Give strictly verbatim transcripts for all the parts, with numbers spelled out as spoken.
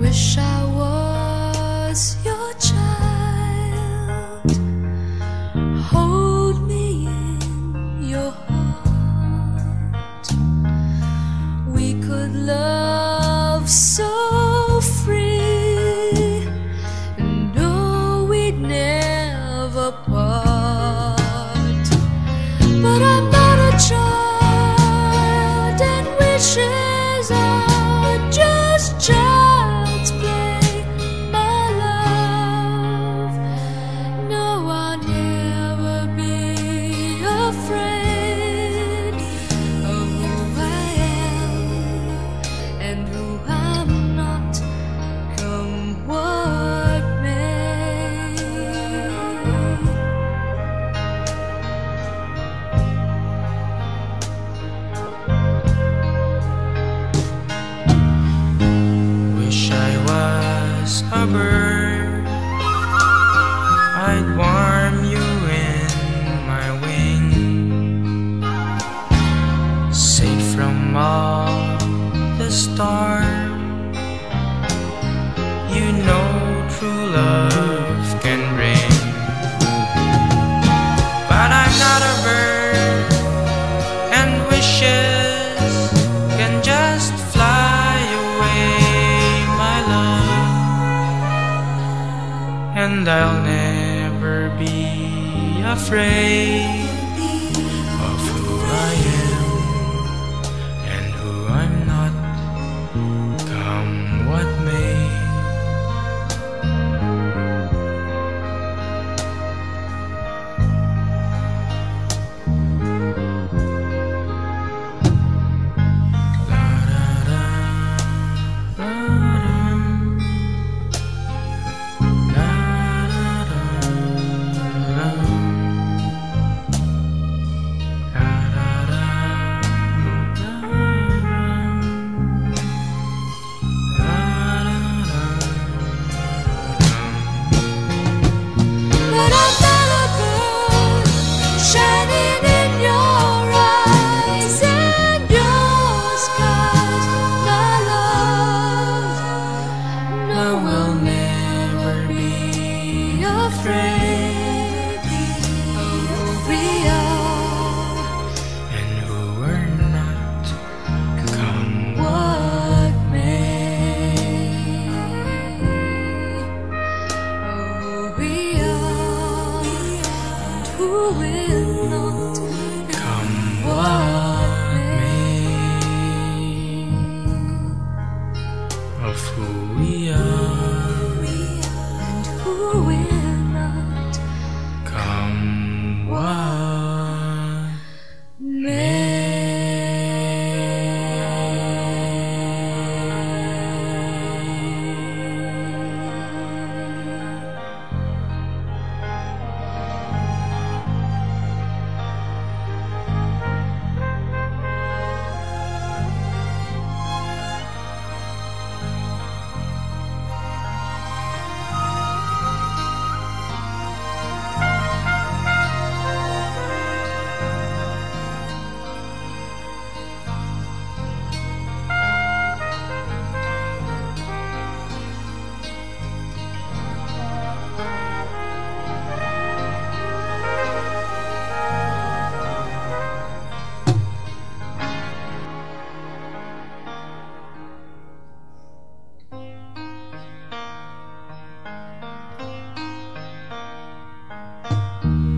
Wish I was your child. Hold me in your heart. We could love so free, and oh, we'd never part. But I'm not a child, and wishes are just child's play. A bird, I'd warm you in my wing, safe from all the storm. You know true love can bring. But I'm not a bird, and wishes can just fly away. And I'll never be afraid of who I am and who I'm not, come what may. Who will not come what may of who we are, and who will not come what may.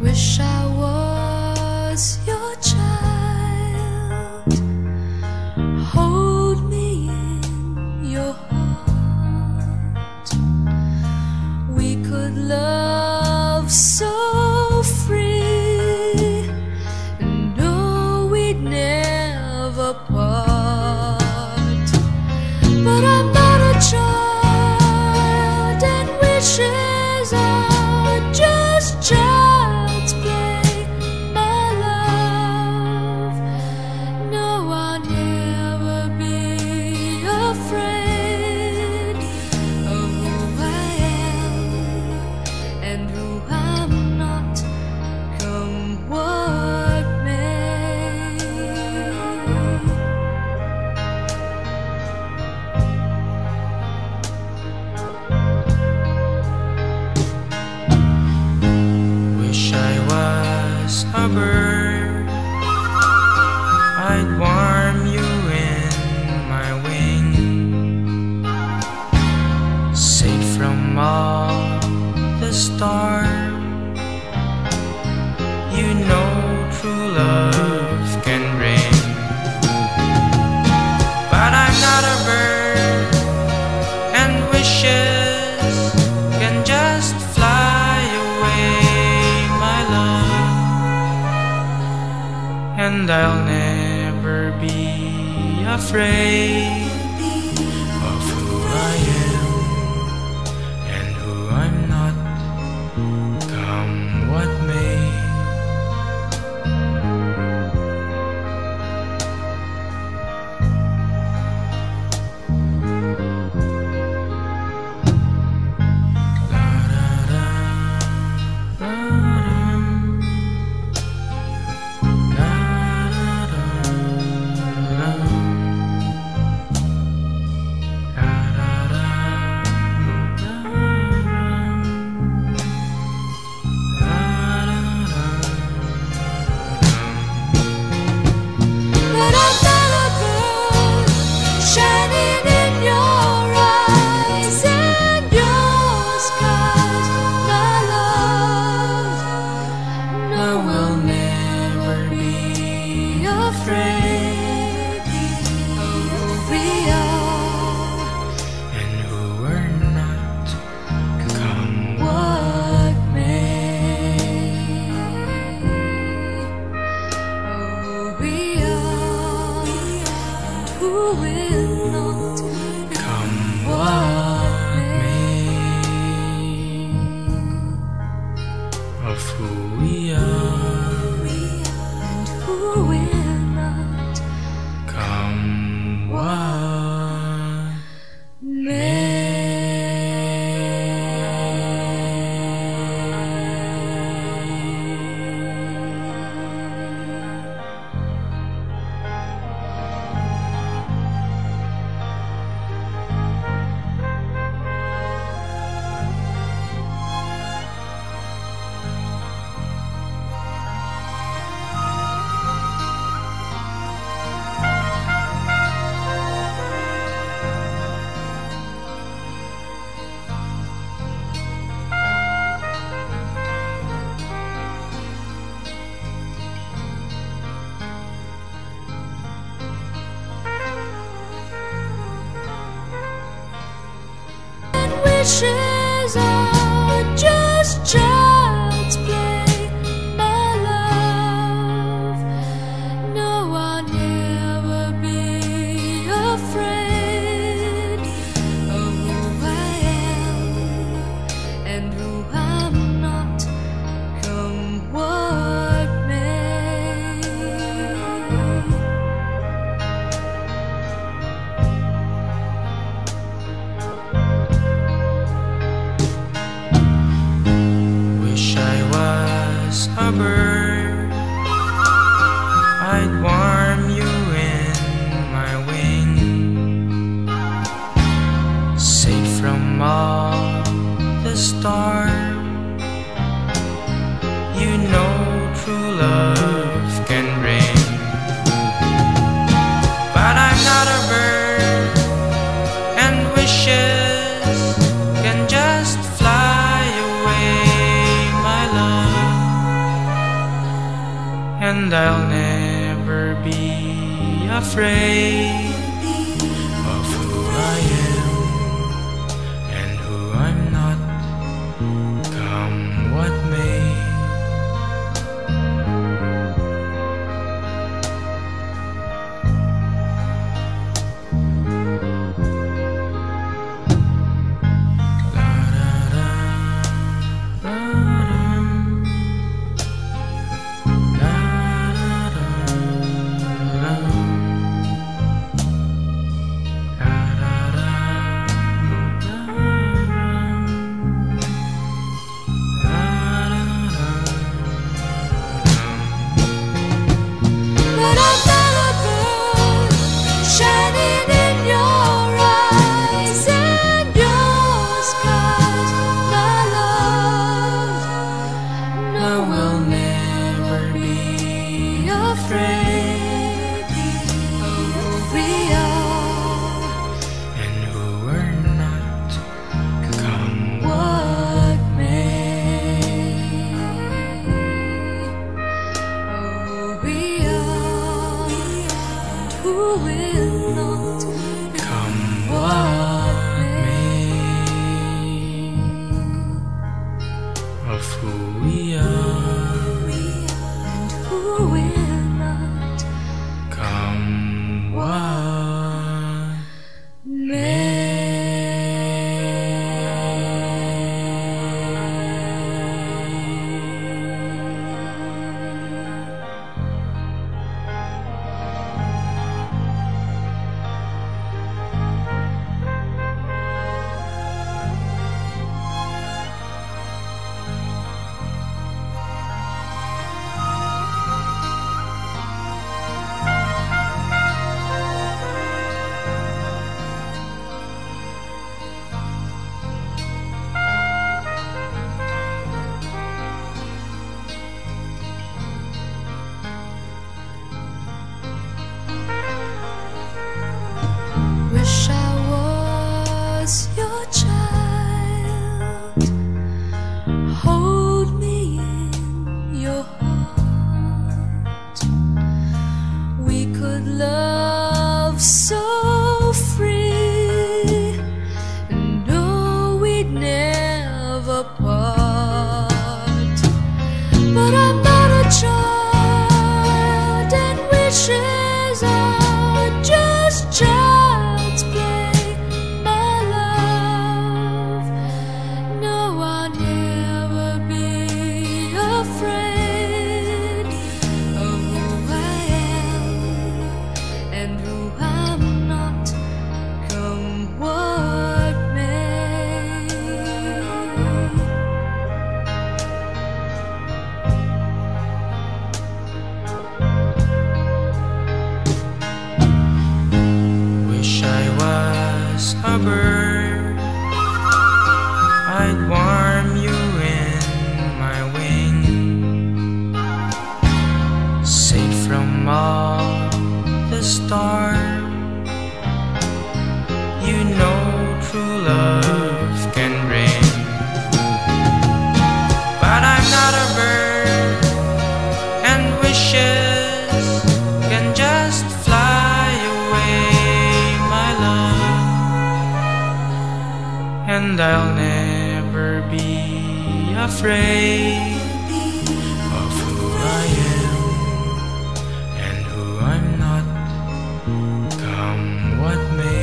Wish I was your child. Hold me in your heart. We could love so free, and oh, we'd never part. But I'm not a child, and wishes are just child's play. of the storm. You know true love can bring. But I'm not a bird, and wishes can just fly away, my love. And I'll never be afraid of who I am and who I'm not, come what may. Wishes are just child's play, my love. No, I'll never be afraid of who I am and who I'm not, come what may. A bird, I'd warm you in my wing, safe from all the storm. You know true love can bring. But I'm not a bird, and wishes can just fly away, my love. And I'll never be afraid of who I am and who I'm not, come what may. suburb, I'd warm you in my wing, safe from all the storm. You know true love can bring. But I'm not a bird, and wishes can just fly away, my love. And I'll never be afraid of who I am and who I'm not, come what may.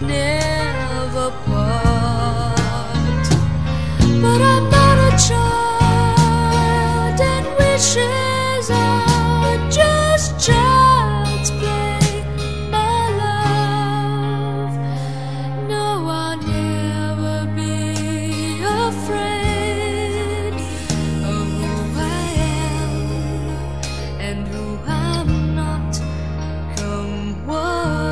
Never part, but I'm not a child, and wishes are just child's play, my love. No, I'll never be afraid of who I am and who I'm not, come what.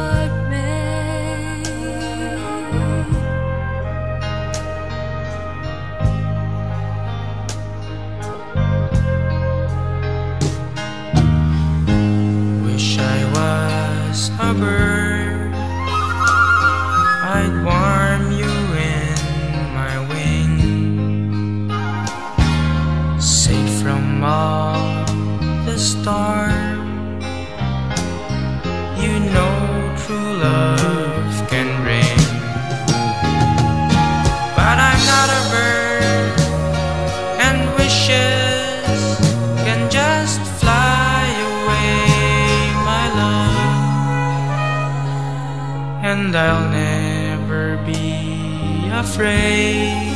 A bird, I'd warm you in my wing, safe from all the storm. You know true love can bring. But I'm not a bird, and wishes can just fly away, my love. And I'll never be afraid